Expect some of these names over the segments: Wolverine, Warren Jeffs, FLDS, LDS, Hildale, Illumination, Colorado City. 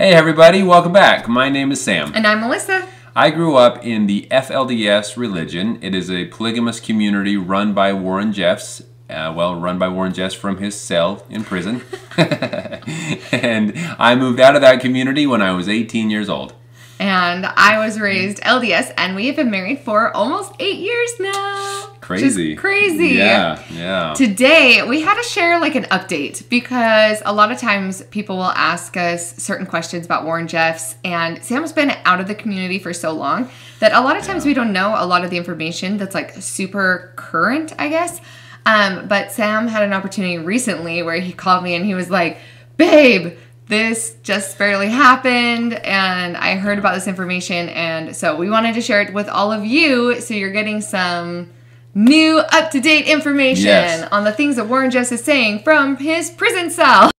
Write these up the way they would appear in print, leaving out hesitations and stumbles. Hey everybody, welcome back. My name is Sam. And I'm Melissa. I grew up in the FLDS religion. It is a polygamous community run by Warren Jeffs. Run by Warren Jeffs from his cell in prison. And I moved out of that community when I was 18 years old. And I was raised LDS, and we have been married for almost 8 years now. Crazy. Just crazy. Yeah, yeah. Today, we had to share like an update because a lot of times people will ask us certain questions about Warren Jeffs, and Sam's been out of the community for so long that a lot of times we don't know a lot of the information that's like super current, I guess. But Sam had an opportunity recently where he called me and he was like, "Babe, this just barely happened, and I heard about this information, and so we wanted to share it with all of you, so you're getting some new, up-to-date information on the things that Warren Jeffs is saying from his prison cell."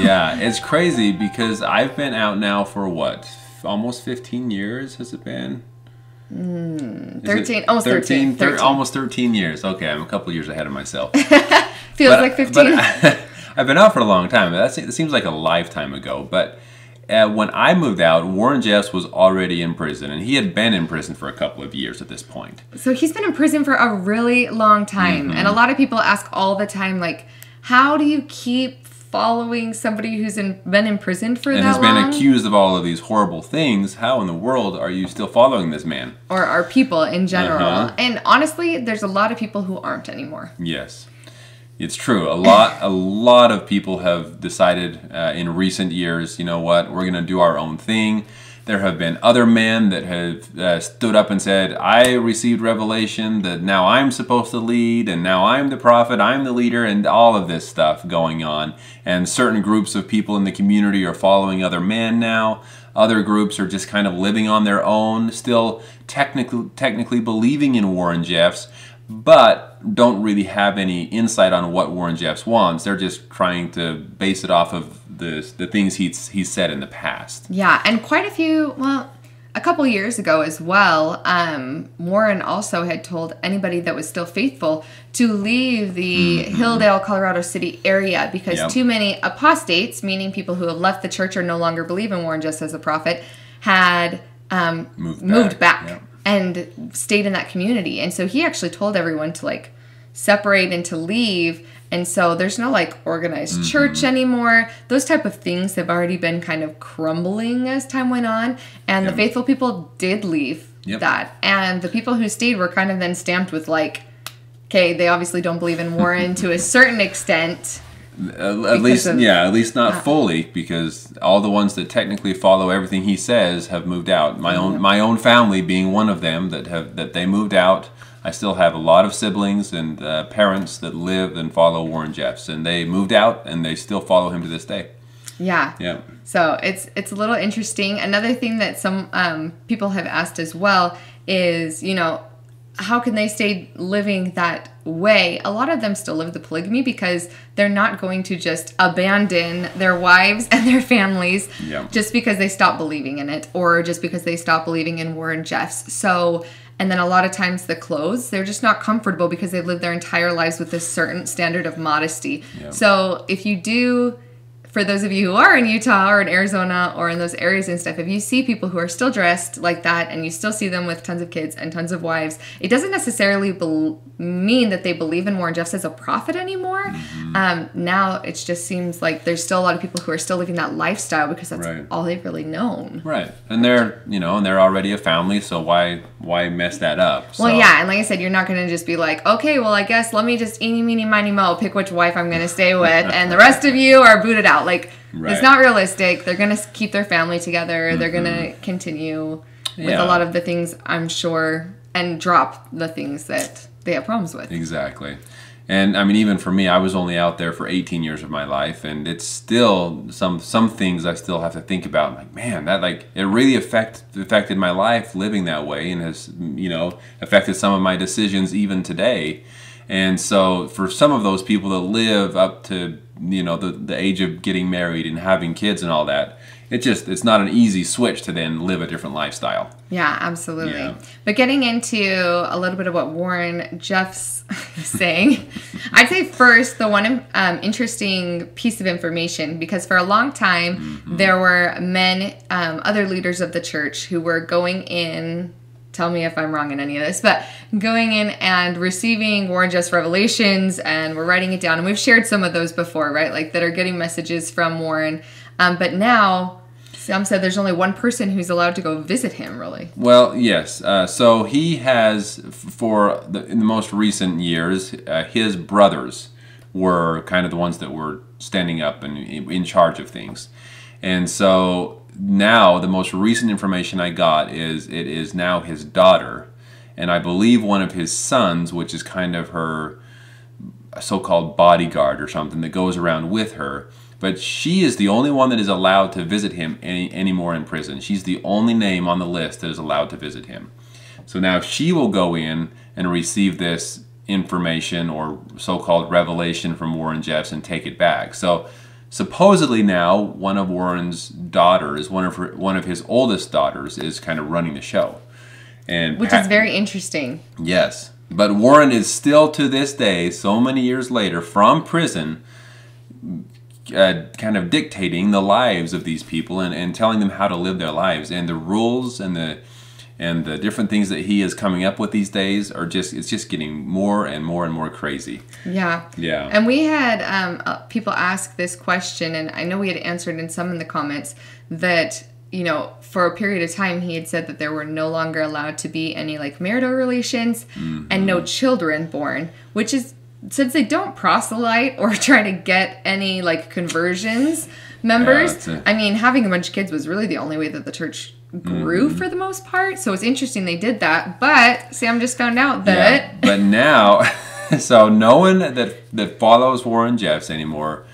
Yeah, it's crazy because I've been out now for what? Almost 15 years has it been? 13. Almost 13 years. Okay, I'm a couple years ahead of myself. Feels like 15. But I've been out for a long time. It seems like a lifetime ago. But when I moved out, Warren Jeffs was already in prison, and he had been in prison for a couple of years at this point. So he's been in prison for a really long time. And a lot of people ask all the time, like, how do you keep following somebody who's been imprisoned for that long? And has been accused of all of these horrible things. How in the world are you still following this man? Or our people in general. And honestly, there's a lot of people who aren't anymore. Yes. It's true. A lot of people have decided in recent years, you know what, we're going to do our own thing. There have been other men that have stood up and said, I received revelation that now I'm supposed to lead, and now I'm the prophet, I'm the leader, and all of this stuff going on. And certain groups of people in the community are following other men now. Other groups are just kind of living on their own, still technically believing in Warren Jeffs, but don't really have any insight on what Warren Jeffs wants. They're just trying to base it off of the things he's said in the past. Yeah, and quite a few, a couple years ago as well, Warren also had told anybody that was still faithful to leave the Hildale, Colorado City area because too many apostates, meaning people who have left the church or no longer believe in Warren Jeffs as a prophet, had moved back. Yep. And stayed in that community. And so he actually told everyone to like separate and to leave. And so there's no like organized church anymore. Those type of things have already been kind of crumbling as time went on. And the faithful people did leave that. And the people who stayed were kind of then stamped with like, okay, they obviously don't believe in Warren to a certain extent. At least not fully, because all the ones that technically follow everything he says have moved out. My own family being one of them that they moved out. I still have a lot of siblings and parents that live and follow Warren Jeffs, and they moved out and they still follow him to this day. Yeah. Yeah. So it's a little interesting. Another thing that some people have asked as well is, you know, how can they stay living that way? A lot of them still live the polygamy because they're not going to just abandon their wives and their families just because they stop believing in it or just because they stop believing in Warren Jeffs. So, and then a lot of times the clothes, they're just not comfortable because they've lived their entire lives with this certain standard of modesty. So if you do, for those of you who are in Utah or in Arizona or in those areas and stuff, if you see people who are still dressed like that and you still see them with tons of kids and tons of wives, it doesn't necessarily mean that they believe in Warren Jeffs as a prophet anymore. Now it just seems like there's still a lot of people who are still living that lifestyle because that's all they've really known. Right, and they're already a family, so why mess that up? So. Well, yeah, and like I said, you're not going to just be like, okay, well, I guess let me just eeny, meeny, miny, mo, pick which wife I'm going to stay with, and the rest of you are booted out. Like, it's not realistic. They're going to keep their family together. They're going to continue with a lot of the things, I'm sure, and drop the things that they have problems with. Exactly. And, I mean, even for me, I was only out there for 18 years of my life, and it's still some things I still have to think about. I'm like, man, that, like, it really affected my life living that way and has, you know, affected some of my decisions even today. And so for some of those people that live up to, you know, the age of getting married and having kids and all that, it's not an easy switch to then live a different lifestyle. Yeah, absolutely. Yeah. But getting into a little bit of what Warren Jeffs is saying, I'd say first the one interesting piece of information, because for a long time there were men, other leaders of the church who were going in, tell me if I'm wrong in any of this, but going in and receiving Warren Jeffs revelations, and we're writing it down, and we've shared some of those before, right? Like that are getting messages from Warren, but now some said there's only one person who's allowed to go visit him, really. Well, yes. So he has, in the most recent years, his brothers were kind of the ones that were standing up and in charge of things, and so. Now, the most recent information I got is it is now his daughter, and I believe one of his sons, which is kind of her so-called bodyguard or something that goes around with her. But she is the only one that is allowed to visit him anymore in prison. She's the only name on the list that is allowed to visit him. So now she will go in and receive this information or so-called revelation from Warren Jeffs and take it back. So. Supposedly now, one of Warren's daughters, one of his oldest daughters, is kind of running the show, and which is very interesting. Yes, but Warren is still to this day, so many years later, from prison, kind of dictating the lives of these people and telling them how to live their lives, and the rules and the different things that he is coming up with these days are just getting more and more and more crazy. Yeah. Yeah. And we had people ask this question, and I know we had answered in the comments that, you know, for a period of time he had said that there were no longer allowed to be any like marital relations and no children born, which is, since they don't proselyte or try to get any like conversions members, yeah, I mean, having a bunch of kids was really the only way that the church grew for the most part. So it's interesting they did that, but Sam just found out that... Yeah, but now, so no one that follows Warren Jeffs anymore,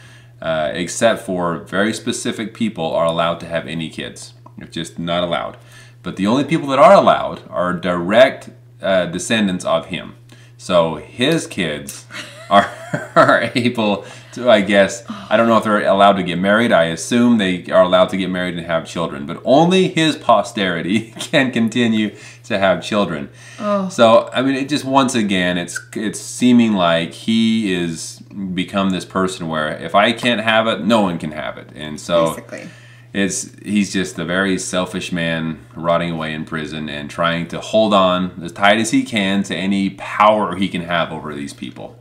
except for very specific people, are allowed to have any kids. It's just not allowed. But the only people that are allowed are direct descendants of him. So his kids are able to, I guess, I don't know if they're allowed to get married. I assume they are allowed to get married and have children, but only his posterity can continue to have children. Oh. So, I mean, it just, once again, it's seeming like he is become this person where if I can't have it, no one can have it. And so basically, he's just a very selfish man rotting away in prison and trying to hold on as tight as he can to any power he can have over these people.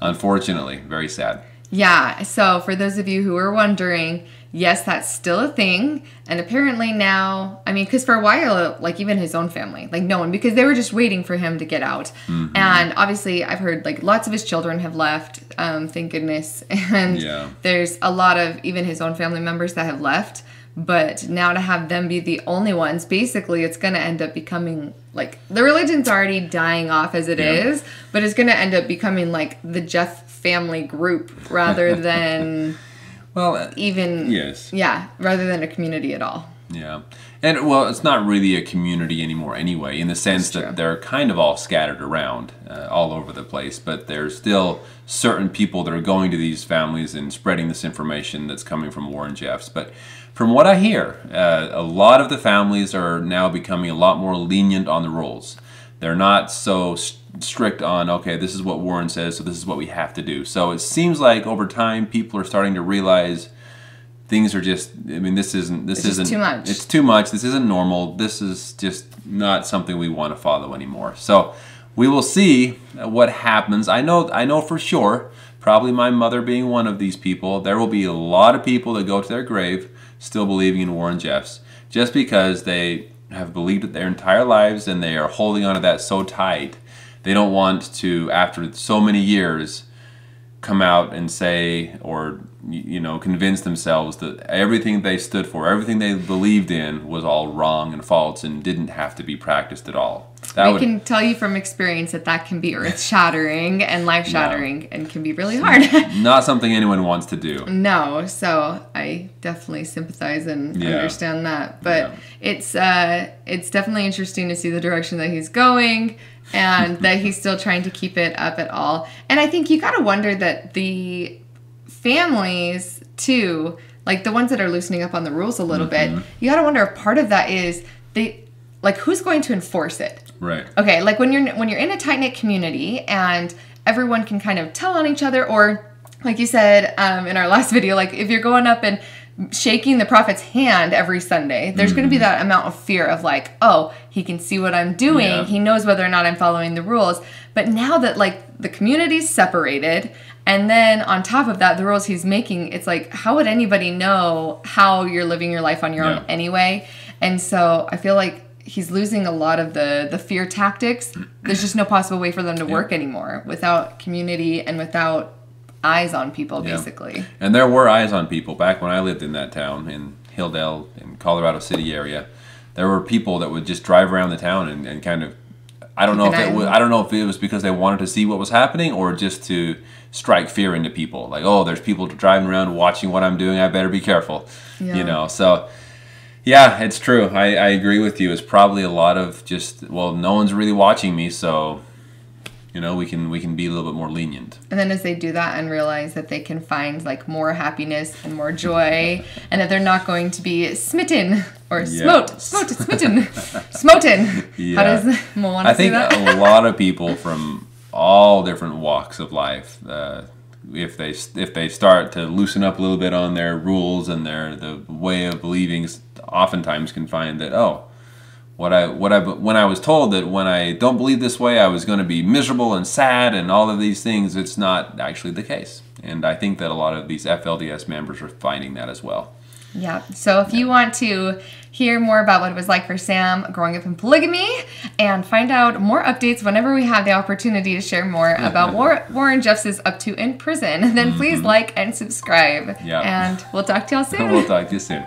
Unfortunately, very sad. Yeah, so for those of you who are wondering, yes, that's still a thing. And apparently now, I mean, because for a while, like even his own family, like no one, because they were just waiting for him to get out. And obviously I've heard like lots of his children have left, thank goodness. And yeah, there's a lot of even his own family members that have left. But now to have them be the only ones, basically it's going to end up becoming like, the religion's already dying off as it is, but it's going to end up becoming like the Jeff family group rather than... Well, even, yes. Yeah, rather than a community at all. Yeah. And, well, it's not really a community anymore anyway, in the sense that they're kind of all scattered around all over the place, but there's still certain people that are going to these families and spreading this information that's coming from Warren Jeffs. But from what I hear, a lot of the families are now becoming a lot more lenient on the rules. They're not so strict on, okay, this is what Warren says, so this is what we have to do. So it seems like over time people are starting to realize things are just, I mean, this isn't too much. It's too much. This isn't normal. This is just not something we want to follow anymore. So we will see what happens. I know for sure, probably my mother being one of these people, there will be a lot of people that go to their grave still believing in Warren Jeffs, just because they have believed it their entire lives and they are holding onto that so tight. They don't want to, after so many years, come out and say, or, you know, convince themselves that everything they stood for, everything they believed in was all wrong and false and didn't have to be practiced at all. I can tell you from experience that that can be earth-shattering and life-shattering and can be really hard. Not something anyone wants to do. No, so I definitely sympathize and understand that. But it's definitely interesting to see the direction that he's going and that he's still trying to keep it up at all. And I think you got to wonder that the families, too, like the ones that are loosening up on the rules a little bit, you got to wonder if part of that is they, like, who's going to enforce it? Right. Okay. Like when you're in a tight knit community and everyone can kind of tell on each other, or like you said in our last video, like if you're going up and shaking the prophet's hand every Sunday, there's going to be that amount of fear of like, oh, he can see what I'm doing. Yeah. He knows whether or not I'm following the rules. But now that like the community's separated, and then on top of that, the rules he's making, it's like, how would anybody know how you're living your life on your own anyway? And so I feel like he's losing a lot of the fear tactics. There's just no possible way for them to work anymore without community and without eyes on people, basically. And there were eyes on people. Back when I lived in that town, in Hildale, in Colorado City area, there were people that would just drive around the town and kind of, I don't know if it was because they wanted to see what was happening or just to strike fear into people. Like, oh, there's people driving around watching what I'm doing. I better be careful, you know? So yeah, it's true. I agree with you. It's probably a lot of just, well, no one's really watching me, so, you know, we can be a little bit more lenient. And then as they do that and realize that they can find like more happiness and more joy and that they're not going to be smitten or smoten. Yeah. How does Mo want to say that? I think a lot of people from all different walks of life, if they start to loosen up a little bit on their rules and the way of believing, oftentimes can find that, oh, when I was told that when I don't believe this way, I was going to be miserable and sad and all of these things, it's not actually the case. And I think that a lot of these FLDS members are finding that as well. Yeah. So if you want to hear more about what it was like for Sam growing up in polygamy and find out more updates whenever we have the opportunity to share more about Warren Jeffs is up to in prison, then please like and subscribe. And we'll talk to y'all soon. We'll talk to you soon.